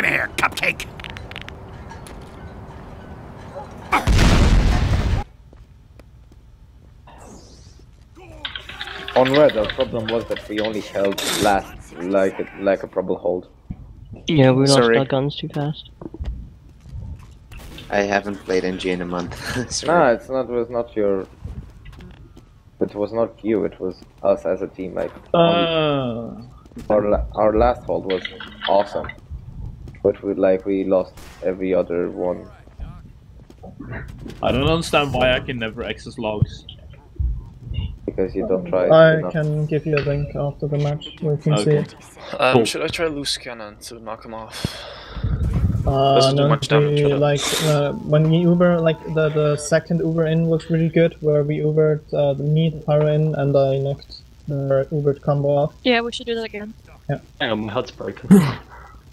Come here, cupcake. On red, our problem was that we only held last, like a probable hold. Yeah, we lost our guns too fast. I haven't played NG in a month. No, it's not. It was not your. It was not you. It was us as a team. Like our last hold was awesome, but we lost every other one. I don't understand why I can never access logs. Because you don't try. I can give you a link after the match where you can see it. Cool. Should I try loose cannon to knock him off? No, much damage, like when we Uber, like the second Uber in was really good, where we Ubered the meat pyro in and I knocked the Ubered combo off. Yeah, we should do that again. Yeah. Hang on, my heart's broken.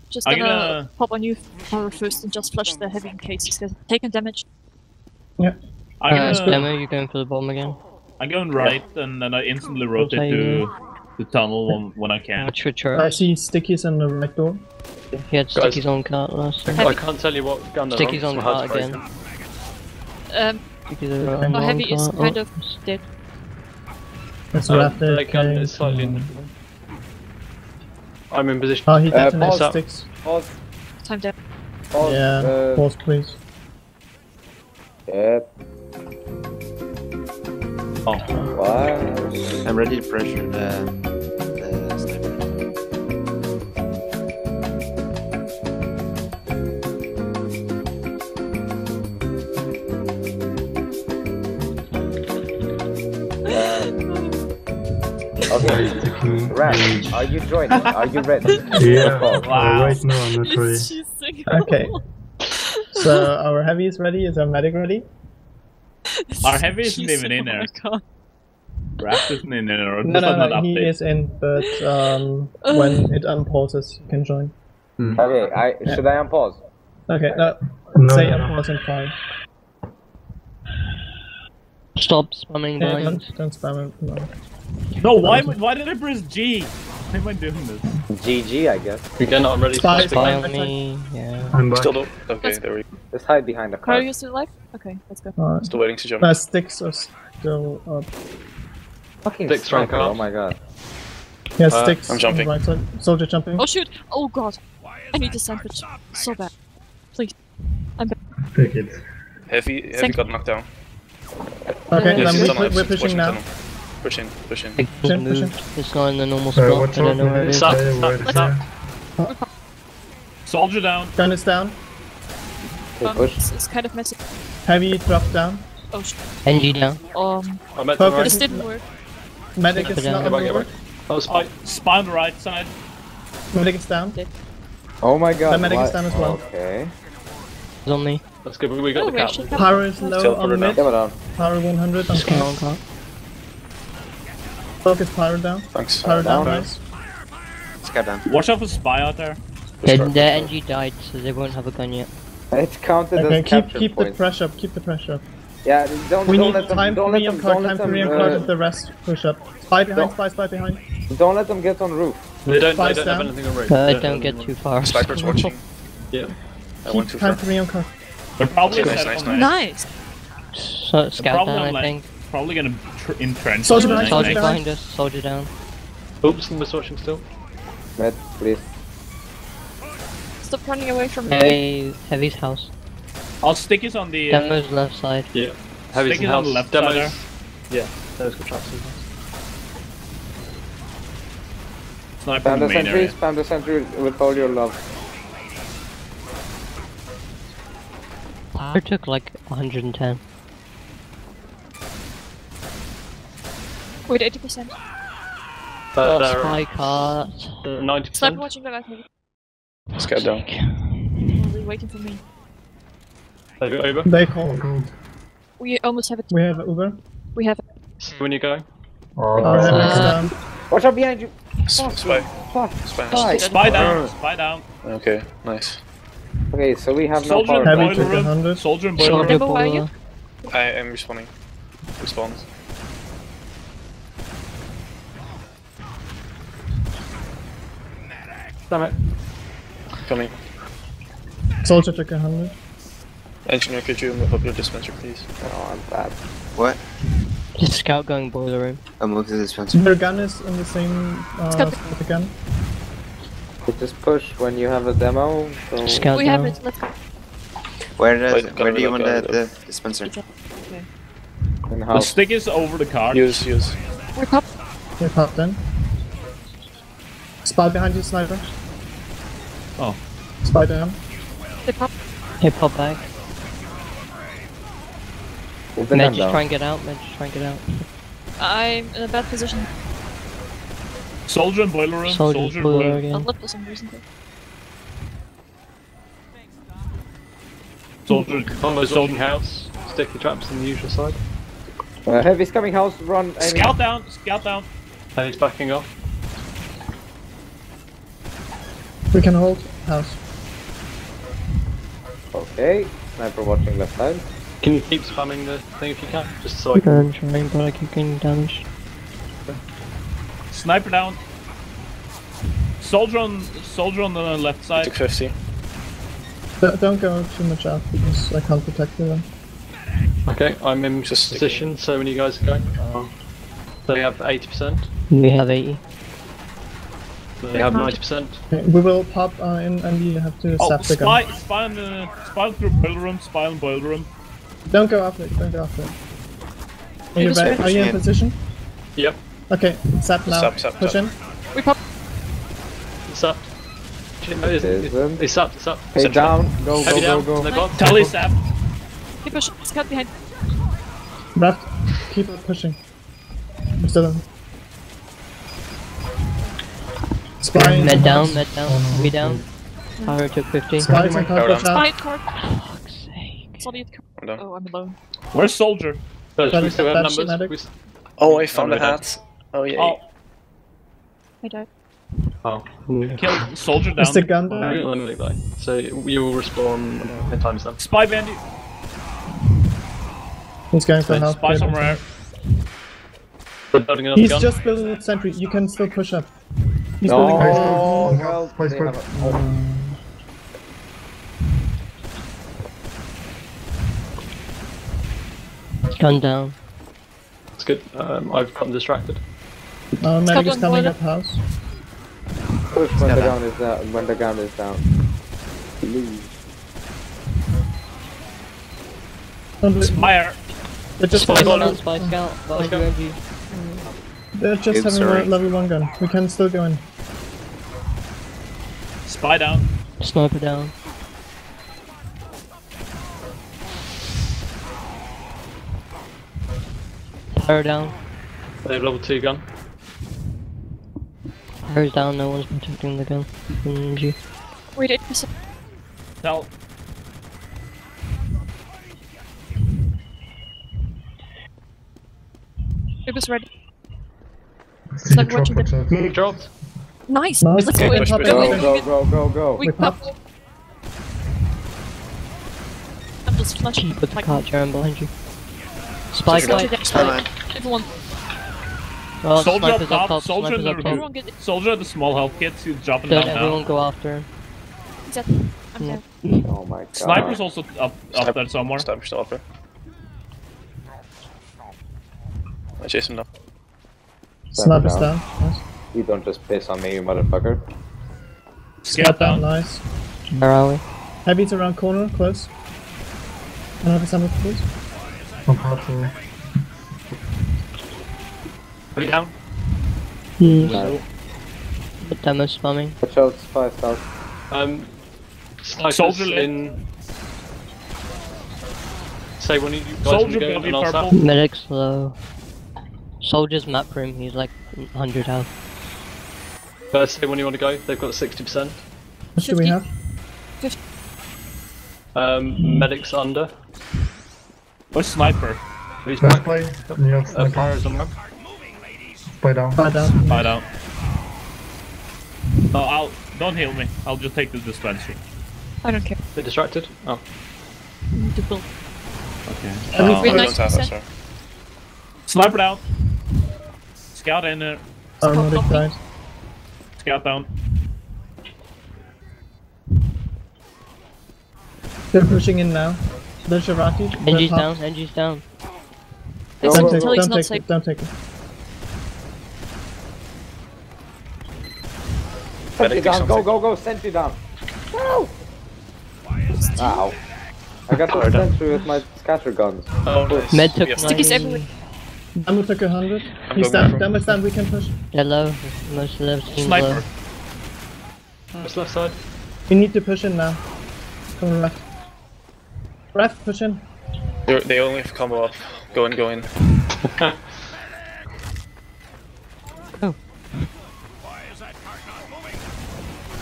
Just gonna pop on you first and just flush the heavy in case he's taking damage. Yeah. Demo, you going for the bomb again? I'm going right, yeah. And then I instantly rotate to the tunnel when I can. I see stickies in the right door. He had stickies on cart last time. I can't tell you what gun they're on. Stickies on cart again. My heavy is kind of dead. That's after the gun is slightly in the floor. I'm in position. Oh, he detonates sticks. Pause. Time down. Pause. Yeah, pause please. Yep. Oh. Wow. I'm ready to pressure the sniper. Okay. Rat, are you joining? Are you ready? Yeah. Wow. Right now I'm not ready. Okay. So our heavy is ready. Is our medic ready? Our heavy isn't even in there. Raph isn't in there. No, he is in, but when it unpauses, you can join. Hmm. Okay, should I unpause? Okay, no. Say unpause in 5. Stop spamming buttons. Don't spam it. No, why did I press G? Why am I doing this? GG, I guess. You cannot already spam me. Yeah. I'm back. Still don't. Okay, there we go. Let's hide behind the car. Are you still alive? Okay, let's go. Still waiting to jump. The sticks are still up. Fucking sticks rank up. Oh my god. Yeah, sticks. I'm jumping. Right side. Soldier jumping. Oh shoot! Oh god! I need a sandwich. So bad. Please. I'm back. Take it. Heavy got knocked down. Okay, yes, we're pushing now. Pushing. It's not in the normal spot. I don't know where it is. Stop. Soldier down. Gun is down. It's kind of messy. Heavy dropped down. Oh shit. NG down. This didn't work. Medic is not over. Oh, spawn right side. Medic is down. Oh my god. The medic is down as well. Okay. It's on me. That's good, we got the cap. Power is low on mid. Power 100 on car. Focus power down. Thanks. Power down, nice. Let's get down. Watch out for spy out there. Their NG died, so they won't have a gun yet. It's counted as capture points. Keep the pressure up, keep the pressure up. Yeah, don't let them, time for re-encart if the rest push up. Spy behind. Don't let them get on roof. They don't have anything on roof. Don't get too far. Sniper's watching. Yeah. Time for re-encart. Nice. So, scout down, I think. Probably gonna entrench. Soldier behind us, soldier down. Oops, we're switching still. Med, please. Stop running away from me. Heavy's house. I'll stick it on the Demo's left side. Yeah. Heavy's house. On the left Demo's. Yeah, those good traps. Sniper on the main area. Spam the sentry with all your love. I took like 110. Wait, 80%. Spy cart. 90%. Sniper watching the left. Let's go down. They're waiting for me. They got Uber? They called. We almost have it. We have Uber? We have it. When you go? Watch out behind you! Spy down! Okay, nice. Okay, so we have no power. Soldier in boiler room. Where are you? I am responding. Response. Damn it. Coming. Soldier took 100. Engineer, could you move up your dispenser, please? Oh, I'm bad. What? Is Scout going boiler room? I'll move the dispenser. Your gun is in the same spot again. You just push when you have a demo. So Scout we demo. Have it, let's go. Where do you want the dispenser? Okay. The stick is over the car. Use. We're top then. Spy behind you, sniper. Oh. Spy down. Hip hop back. Med, just try and get out. I'm in a bad position. Soldier and boiler room. Soldier boiler again. I left for some reason. Soldier on the soldier house. Stick the traps on the usual side. Heavy's coming house. Run. Aiming. Scout down. Heavy's backing off. We can hold house. Okay. Sniper watching left side. Can you keep spamming the thing if you can? Just so I can. I'm trying, but I keep getting damage. Okay. Sniper down. Soldier on the left side. 50. Don't go too much out because I can't protect you then. Okay, I'm in just position. Sticking. So many guys are going. They have 80%. We have 80. They have 90%. Okay, we will pop in and you have to zap the gun. Spy through boiler room. Spy on boiler room. Don't go after it. Are you in position? Yep. Okay, zap now. Push in. We pop. Zap. It's up. Hey, down. Go. Tally zap. Keep pushing. It's cut behind. Left. Keep pushing. I'm still on. Spy. Med down. We down. Power took 15. Spy's on corp. Fuck's sake. Oh, I'm alone. Where's soldier? We still have numbers. Oh, I found the hats. Oh, yeah. I died. Oh. Kill soldier down. Is the gun down? So you will respawn 10 times then. Spy bandit. He's going for help. Spy somewhere. He's just building up sentry. You can still push up. He's building help. Gun down. That's good. I've gotten distracted. Medic is coming up house. Push when the ground is down. Fire! They're just having a level 1 gun. We can still go in. Spy down. Sniper down. Power down. They have level 2 gun. Power's down, no one's protecting the gun. Wait, it's... Help. It was ready. It's like watching the... Medic dropped. Nice! Let's go in. Go. We pop. I'm just flashing. Put the cart down behind you. Spike. Everyone. Well, soldier up top. Soldier at the small health kits. He's dropping down now. Everyone go after him. He's up. I'm dead. Oh my god. Sniper's also up there somewhere. Sniper's still up there. I chase him now. Sniper's down. Nice. You don't just piss on me, you motherfucker. Scout down. Nice. Where are we? Heavy's around corner, close. Another sniper, please. Are we down? No. The demo's spamming. Watch out, spy stuff. Soldier in. Say when you soldier go and I'll stop. Medic's low. Soldier's map room, he's like 100 health. First say when you want to go, they've got 60%. What do we have? 50. Medic's under. Where's sniper? Who's back? Fire's on map. Spy down. No, don't heal me. I'll just take the dispenser. I don't care. They're distracted? Oh. Multiple. Okay. We don't have us, sir. Sniper down. Scout in there. Scout down. They're pushing in now. There's a Rocky. NG's down, NG's down. Don't take it, don't take it, don't take it. Sentry down, go, go, go, sentry down. Ow! Ow. I got the sentry with my scatter guns. Oh, nice. Med took mine. Stickies everywhere. Damu took 100. He's down, Damu's down, we can push. They're low, most left team low. What's left side? We need to push in now. Come on, left. Left, push in. They only have combo up. Go in, go in. Oh.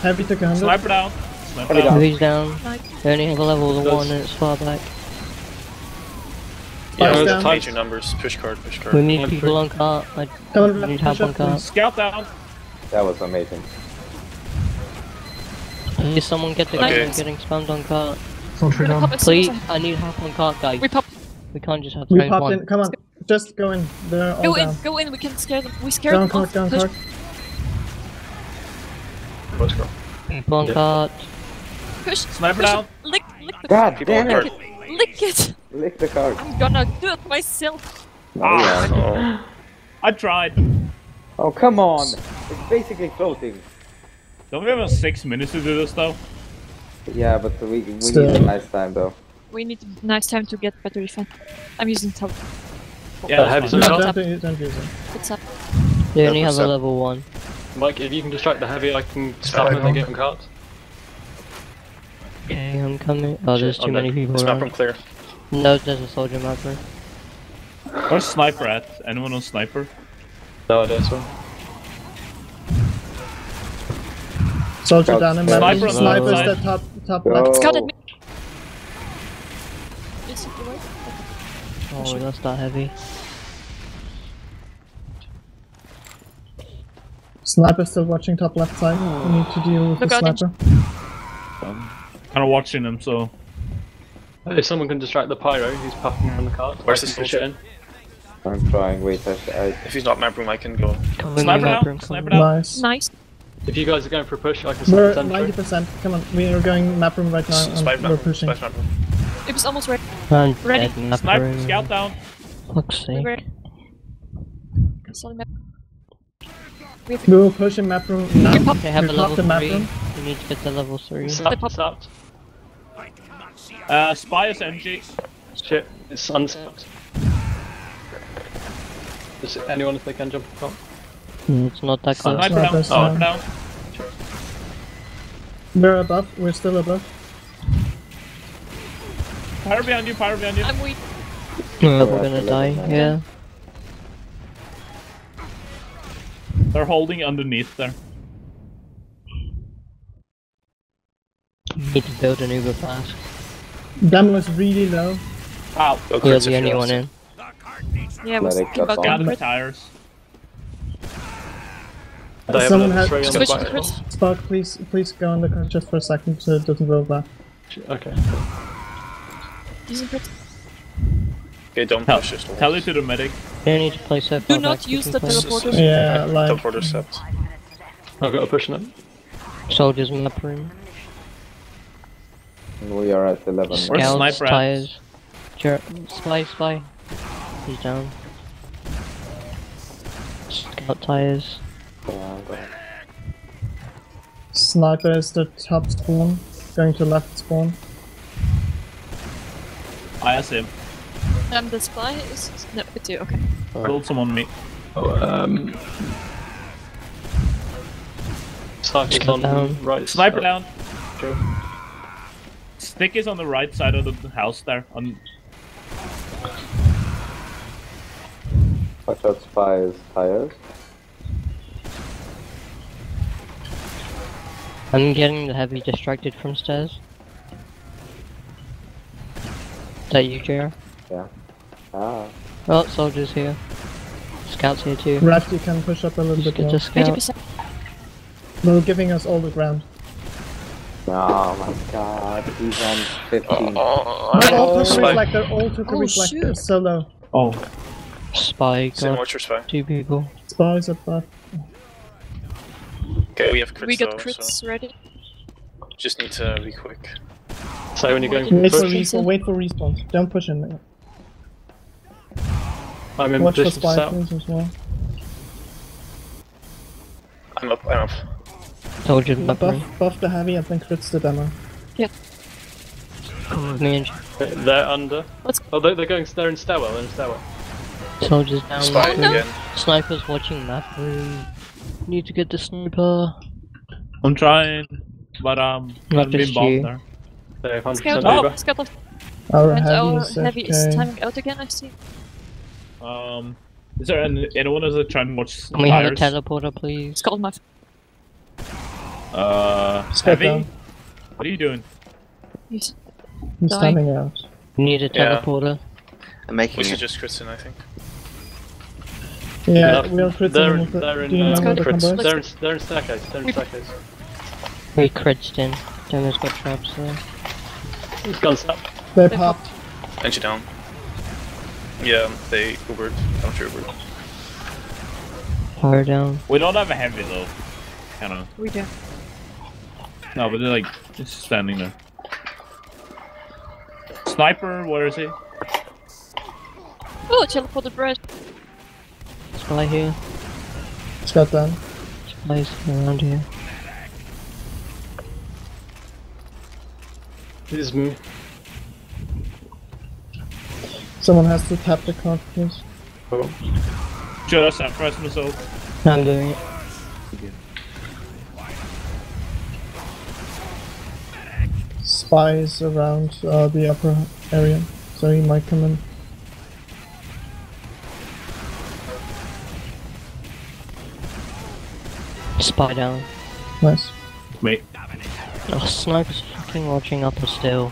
Heavy took 100. Sniper down. Sniper down. Heavy's down. They only have a level of 1 and it's far back. Yeah, tied your numbers. Push card, push card. We need one people on cart. We need help on cart. Scout down. That was amazing. Did someone get the guy getting spammed on cart? Please, I need help on cart, guys. We can't just have we popped in, come on. Just go in. They're all go down. In, go in, we can scare them. We scare them off. Down cart, push cart. People on cart. Push. Sniper down. Lick the cart. God damn it. Lick it. Lick the cart. I'm gonna do it myself. Oh. I tried. Oh, come on. It's basically floating. Don't we have 6 minutes to do this though? Yeah, but we need a nice time though. We need a nice time to get better defense. I'm using top. Yeah, I have don't use it. It's up. Yeah, only have a level 1. Mike, if you can distract the heavy, I can stop and then get on cards. Okay, I'm coming. Oh, there's too many people around. This map room clear. No, there's a soldier map room. Where's sniper at? Anyone on sniper? No, I don't so. Soldier down in my sniper. Sniper's the top left. Scouted me! Oh, that's not heavy. Sniper's still watching top left side. We need to deal with the sniper. I'm kind of watching him, so. If someone can distract the pyro, he's puffing around the cart. Where's the soldier in? I'm trying, wait. If he's not map room, I can go. Sniper down! Sniper down! Nice. Nice. If you guys are going for a push, I can start the We're 90%, come on, we are going map room right now, and we're pushing. It was almost ready. Ready. Sniper, scout down. Fuck's sake. We will push in map room now. Okay, have a level 3. We need to get to level 3. Stop. Spy is MG. Shit, it's unstopped. Does anyone if they can jump on? It's not that close. Sniper down. We're above. We're still above. Power behind you. Power behind you. I'm weak. We're gonna die. Yeah. They're holding underneath there. Need to build an Uber fast. Damn was really low. Wow. Oh, we're the only one in. Yeah, we're got the tires. Someone has Spark, please go on the cart just for a second so it doesn't go back. Okay. Okay, don't push this. Tell it to the medic. They need to play set. Do not use the teleporter. Yeah, like. Teleporter set. I've got a push now. Soldiers in the room. We are at 11. Scouts, tires. Spy. He's down. Scout tires. Sniper is the top spawn, going to left spawn. I asked him. And the spy is. No, it's you, okay. Build someone on me. Oh, Sniper's on the right. Sniper down. True. Stick is on the right side of the house there. Watch out, spy's tires. I'm getting the heavy distracted from stairs. Is that you, JR? Yeah. Ah. Oh, soldiers here. Scouts here too. Raph, you can push up a little bit more. Scout. They're giving us all the ground. Oh my god, he's on 15. They're all took a reflect, they're all took a reflector, so low. Oh. Spy, got two people. Spy's up there. Okay, we have crits. We got crits ready. Just need to be quick. So when you're going for push, wait for response. Don't push him. I'm in watch position for spikes as well. I'm up. I'm up. Told you buff, buff the heavy and then crits the demo. Yep. They're under. What's... Oh, they're going. They're in stairwell. They're in stairwell. Soldiers down. Spike again. Sniper's watching that room. Need to get the sniper. I'm trying, but I've been bombed there. They're 100% over. Scout. Our heavy is timing out again. I see. Is there anyone who's trying to watch? Can we have a teleporter, please? Scout my. Heavy. Down. What are you doing? He's standing out. Need a teleporter. I'm making. We should just crit in, I think. Yeah, we are critting. They're in staircase. They're in staircase. We critted in. Demos got traps there. He's gone up. They popped. And you down. Yeah, they Ubered. I'm sure Ubered. Power down. We don't have a heavy though. Kinda. We do. No, but they're like just standing there. Sniper, where is he? Oh, teleported bread. Spy here. It's got done. Spy's around here. Please move. Someone has to tap the card, please. Oh. Just press myself. I'm doing it. Spies around the upper area, so he might come in. Spy down. Nice. Wait. Oh, Sniper's fucking watching upper still.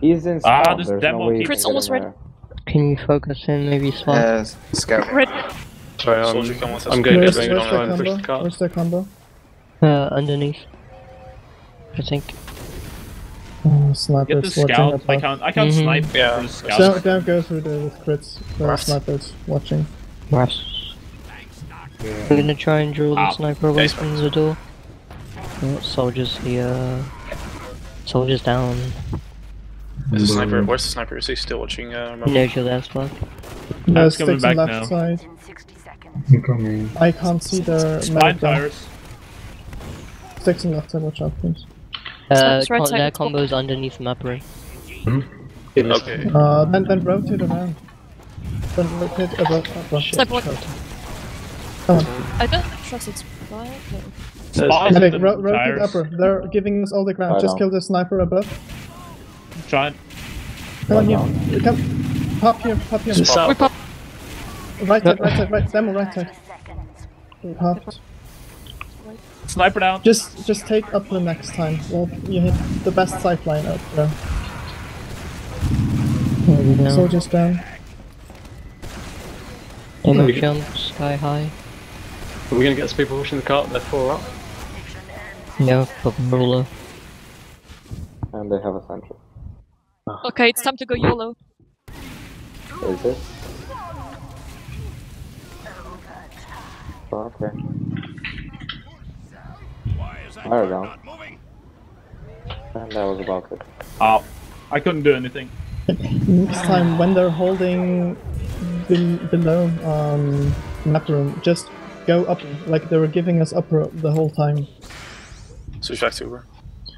He's in spawn. Ah, this demo Crit's almost ready. Can you focus in maybe spawn? Scout. Sorry, I'm going to go online and push the cart. Where's the combo? Underneath. I think. Oh, Sniper's watching Scout. I can't, snipe for the Scout. So, don't go through there with Crits. Sniper's watching. Russ. Yeah. We're gonna try and drill the Sniper away from the door. Oh, soldiers here. Soldiers down. There's a sniper. Where's the sniper? Is he still watching? No, kill that spot. No, it's coming back now. Side. I'm coming. I can't see the map. Tires. Sticks and left side. Watch out, please. Their combo's underneath the map, right? Hmm? Okay. Then rotate around. Then rotate about. I don't trust its fire. Rotate upper. They're giving us all the ground. Just kill the sniper above. Giant. Come on here. Come. Pop here. Pop here. We pop. Right side. Right side. Right. Demo right side. We popped. Sniper down. Just take up the next time. Well, you hit the best sight line up there. Soldiers down. On the jump, sky high. Are we gonna get some people pushing the cart? They're 4 up. No, but ruler. And they have a central. Okay, it's time to go YOLO. Is it? Oh, okay. There we go. And that was about it. Oh, I couldn't do anything. Next time, when they're holding below map room, just go up, like they were giving us upper the whole time. Switch back to Uber.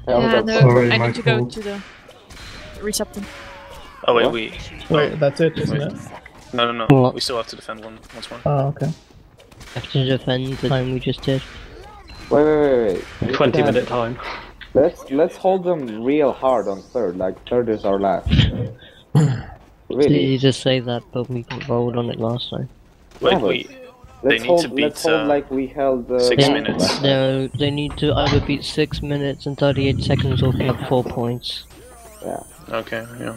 Yeah, no, I need to go to the... Reset them. Oh wait, wait, that's it, isn't it? No, no, no. What? We still have to defend once more. Oh, okay. We have to defend the time we just did. Wait, wait, wait, wait. 20-minute time. Let's hold them real hard on third, like third is our last. Really? You just say that, but we rolled on it last time. Wait, yeah, wait. They need to beat 6 minutes. No, they need to either beat 6 minutes and 38 seconds or get 4 points. Yeah. Okay. Yeah.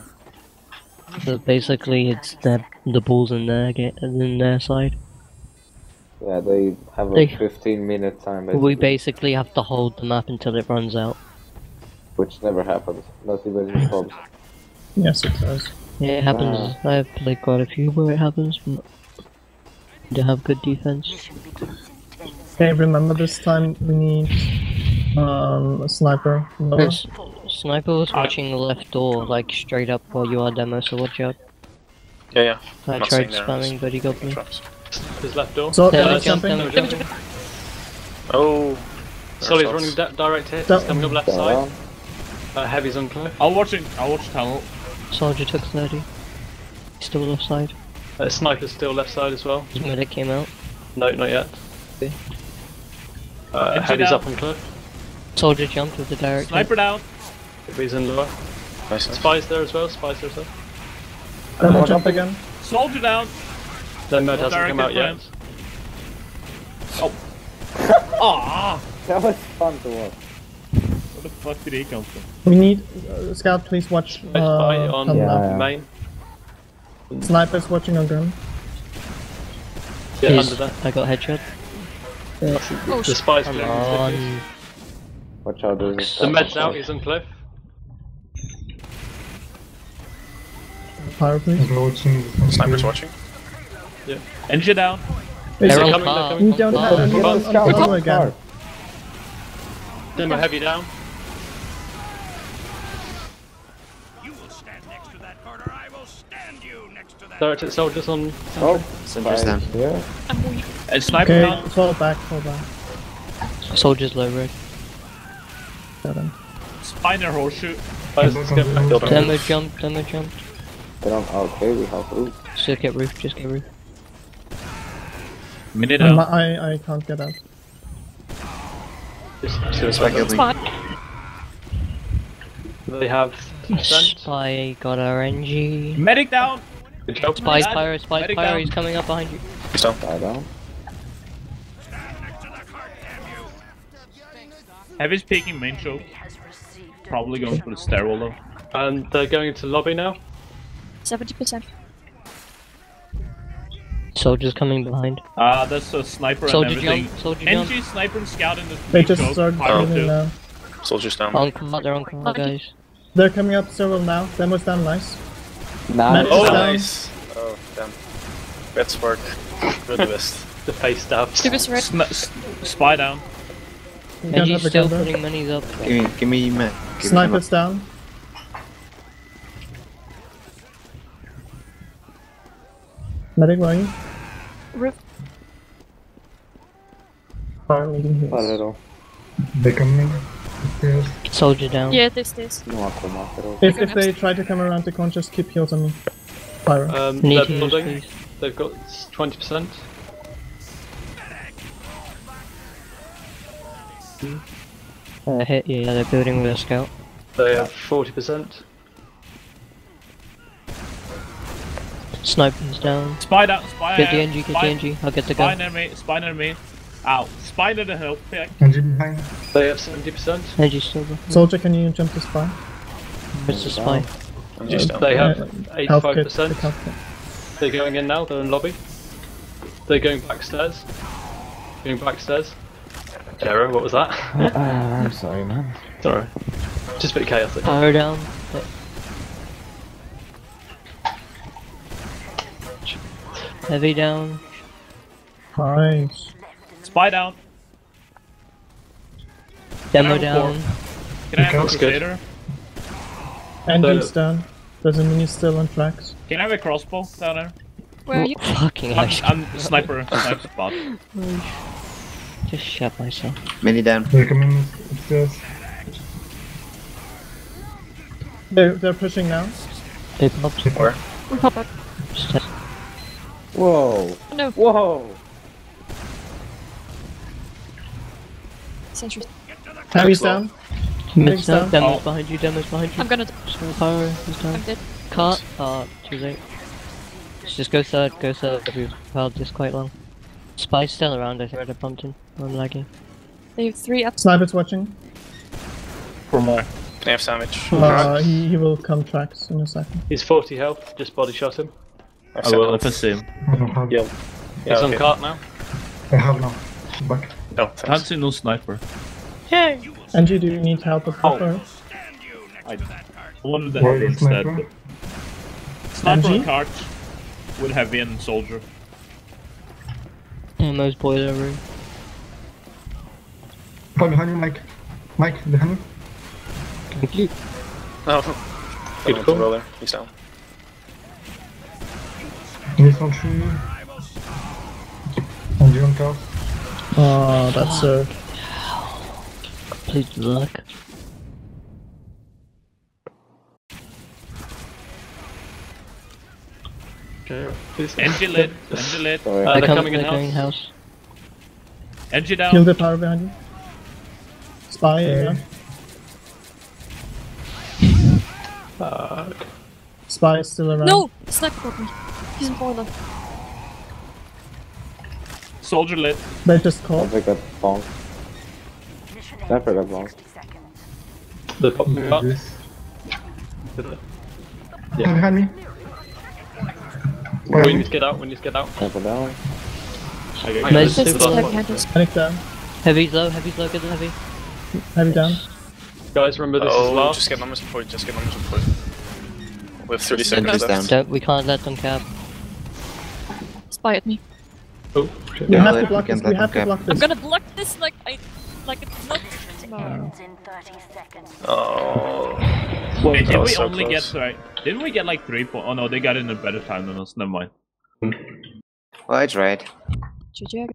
So basically, it's the balls in their side. Yeah, they have a 15-minute time. Basically. We basically have to hold the map until it runs out. Which never happens. Not even in pubs. Yes, it does. Yeah, it happens. I've played quite a few where it happens. But they have good defense. Hey, remember this time we need Sniper. Sniper was watching the left door, like straight up while you are demo, so watch out. Yeah, yeah. I tried spamming, but he got me. His left door. So, jumping. Oh. Solly's running direct hit. He's coming up left side. Heavy's on cliff. I'll watch it. I'll watch tunnel. Soldier took 30. He's still left side. Sniper's still left side as well. His medic came out. No, not yet. Okay. Heavy's up on cliff. Soldier jumped with the direct Sniper hit. Down. Heavy's in lower. Nice. Spy's there as well. Demo jump again. Soldier down. Demo hasn't come out yet. Oh. Ah. That was fun to watch. Where the fuck did he come from? We need scout. Please watch. On main. Sniper's watching on ground. Yeah, under there. I got headshot. Yeah. Oh, the spy's blue. Watch out, there's a... The med's out. He's on cliff. Pyro, please. Sniper's watching. Yeah. Engine down. They're coming. We don't have any scout again. Demo heavy down. You will stand next to that corner. I will stand you next to that. Direct soldiers on. Oh, soldiers down. Yeah. And sniper down. Fall back. Fall back. Soldiers low red. Spiner horseshoe. Demo jump. Demo jump. They don't, okay, we have roof. Just get roof, Minute out. I can't get out. They have... Spy got RNG. Medic down! Spy pyro, he's coming up behind you. He's down. Heavy's peeking main show. Probably going for the stairwell though. And they're going into lobby now. 70%. Soldiers coming behind. Ah, that's a sniper and everything. NG, sniper and scout in the... They just started coming now. Soldiers down. They're on command, guys. They're coming up several now. Demo's down, nice. Oh, nice. Oh, damn. Red spark. Red west. The face stabs. Spy down. NG's still putting minis up. Give me man. Sniper's down. Medic, where are you? Rip. Fire leading here. Not at all. They coming upstairs. Soldier down. Yeah, this is. No, I'll come off at all. If they try to come around the corner, just keep heals on me. Fire. They're building. They've got 20%. Hit, yeah, they're building with a scout. They have 40%. Sniping's down. Spy down, spy. Get the NG, I'll get the gun. Spy near me. Ow. Spy near the hill. NG behind. They have 70%. NG still behind. Soldier, can you jump to spy? It's the spy. They have 85%. They're going in now, they're in lobby. They're going backstairs. Jero, what was that? I'm sorry, man. It's alright. Just a bit chaotic. Power down. Heavy down. Nice. Spy down. Demo down. Can I have a crusader? Engines down. There's a mini still on tracks. Can I have a crossbow down there? Where are you? Fucking I'm sniper. Sniper spot. Just shut myself. Mini down. They're coming upstairs. They're pushing now. They popped. Where? We pop up. Whoa! No. Whoa! It's interesting. Harry's down. Mid's down. Demo's behind you. I'm gonna fire. He's down. I'm dead. Cart. Ah, too late. Let's just go third. We've held this quite long. Spy's still around. I think they're pumped in. I'm lagging. They have 3 up. Sniper's watching. 4 more. Can I have sandwich? He will come tracks in a second. He's 40 health. Just body shot him. I will pursue him. Yeah. He's on cart now. I have no. Back. No, thanks. I haven't seen no sniper. Yay! Angie, do you need help with copper? I wanted to have instead. Sniper on cart would have been soldier. And those boys over here. Come behind you, Mike. Mike, behind you. Oh. Beautiful. Roller. He's down. Infantry. On the cars. Oh, that's a... complete luck. Okay, please. Engine lit. They're coming in house. Engine down. Kill the power behind you. Spy, yeah. Fuck. Spy is still around. No! Snack got me. He's in boiler. Soldier lit. They just called. Never got bombed. They popped me up. Yeah. Behind me. We need to get out, Never down. Okay, nice. Panic down. Heavy's low, get the heavy. Heavy down. Guys, remember this is last. Just get numbers before, We have 30 seconds left. We can't let them cap. Spy at me. Oh, shit. We have to block this, I'm gonna block this like it's not tomorrow. Oh. Wait, did we only get, sorry, didn't we get like 3 points? Oh no, they got in a better time than us, never mind. Well, I tried. GG.